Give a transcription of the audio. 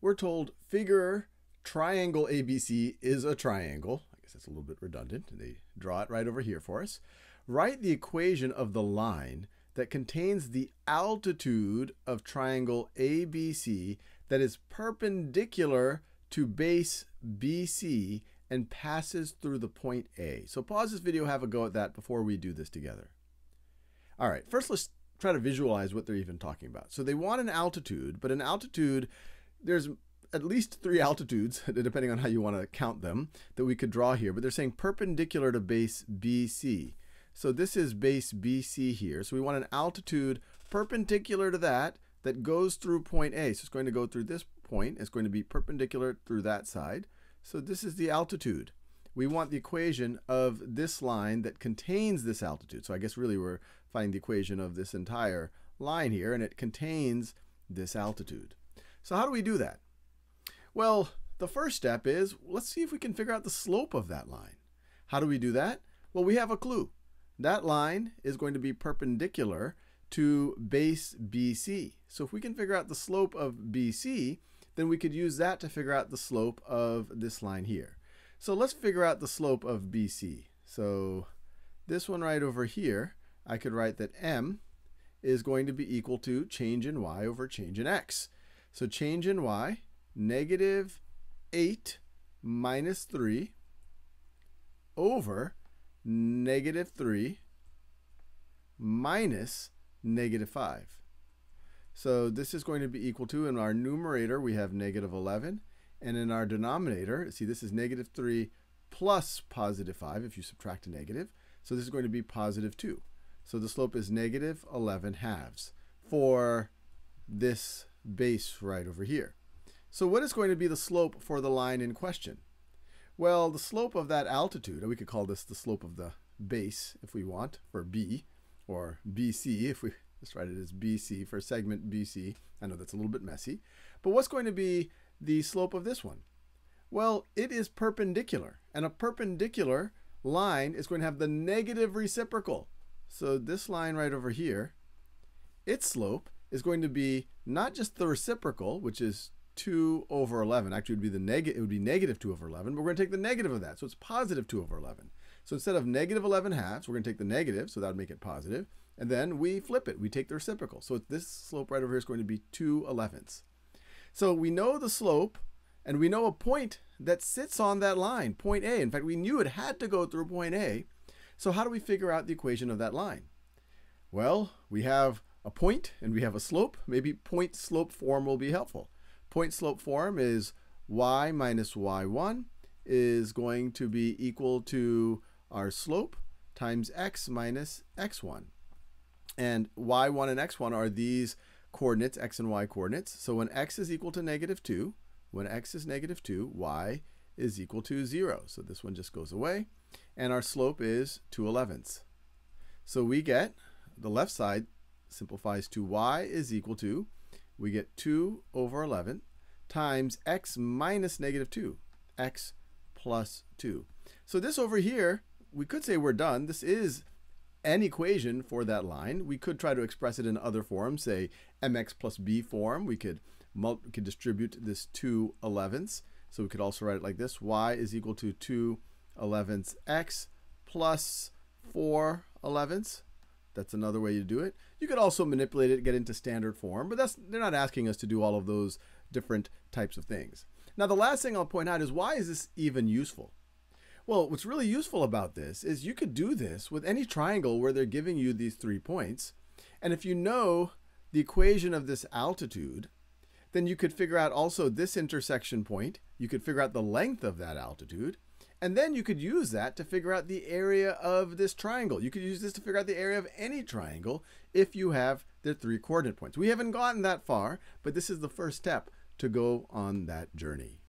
we're told figure triangle ABC is a triangle. I guess that's a little bit redundant. They draw it right over here for us. Write the equation of the line that contains the altitude of triangle ABC that is perpendicular to base BC and passes through the point A. So pause this video, have a go at that before we do this together. All right, first let's try to visualize what they're even talking about. So they want an altitude, but an altitude, there's at least three altitudes, depending on how you want to count them, that we could draw here, but they're saying perpendicular to base BC. So this is base BC here. So we want an altitude perpendicular to that goes through point A. So it's going to go through this point. It's going to be perpendicular through that side. So this is the altitude. We want the equation of this line that contains this altitude. So I guess really we're finding the equation of this entire line here, and it contains this altitude. So how do we do that? Well, the first step is, let's see if we can figure out the slope of that line. How do we do that? Well, we have a clue. That line is going to be perpendicular to base BC. So if we can figure out the slope of BC, then we could use that to figure out the slope of this line here. So let's figure out the slope of BC. So this one right over here, I could write that M is going to be equal to change in y over change in x. So change in y, -8 - 3 over -3 - -5. So this is going to be equal to, in our numerator we have -11, and in our denominator, see this is -3 + +5 if you subtract a negative, so this is going to be +2. So the slope is -11/2 for this base right over here. So what is going to be the slope for the line in question? Well, the slope of that altitude, we could call this the slope of the base if we want, for B, or BC if we just write it as BC for segment BC. I know that's a little bit messy, but what's going to be the slope of this one? Well, it is perpendicular, and a perpendicular line is going to have the negative reciprocal. So this line right over here, its slope is going to be not just the reciprocal, which is 2/11. Actually, it would be -2/11, but we're going to take the negative of that. So it's +2/11. So instead of -11/2, we're going to take the negative, so that would make it positive. And then we flip it. We take the reciprocal. So this slope right over here is going to be 2/11. So we know the slope, and we know a point that sits on that line, point A. In fact, we knew it had to go through point A. So how do we figure out the equation of that line? Well, we have a point, and we have a slope. Maybe point-slope form will be helpful. Point-slope form is y minus y1 is going to be equal to our slope times x minus x1. And y1 and x1 are these coordinates, x and y coordinates. So when x is equal to -2, y is equal to 0. So this one just goes away. And our slope is 2/11. So we get, the left side simplifies to y is equal to, we get 2/11 times x minus -2, x plus 2. So this over here, we could say we're done. This is an equation for that line. We could try to express it in other forms, say mx plus b form. We could distribute this 2/11. So we could also write it like this. Y is equal to 2/11 x plus 4/11. That's another way you do it. You could also manipulate it, get into standard form, but they're not asking us to do all of those different types of things. Now, the last thing I'll point out is, why is this even useful? Well, what's really useful about this is you could do this with any triangle where they're giving you these 3 points. And if you know the equation of this altitude, then you could figure out also this intersection point. You could figure out the length of that altitude. And then you could use that to figure out the area of this triangle. You could use this to figure out the area of any triangle if you have the 3 coordinate points. We haven't gotten that far, but this is the first step to go on that journey.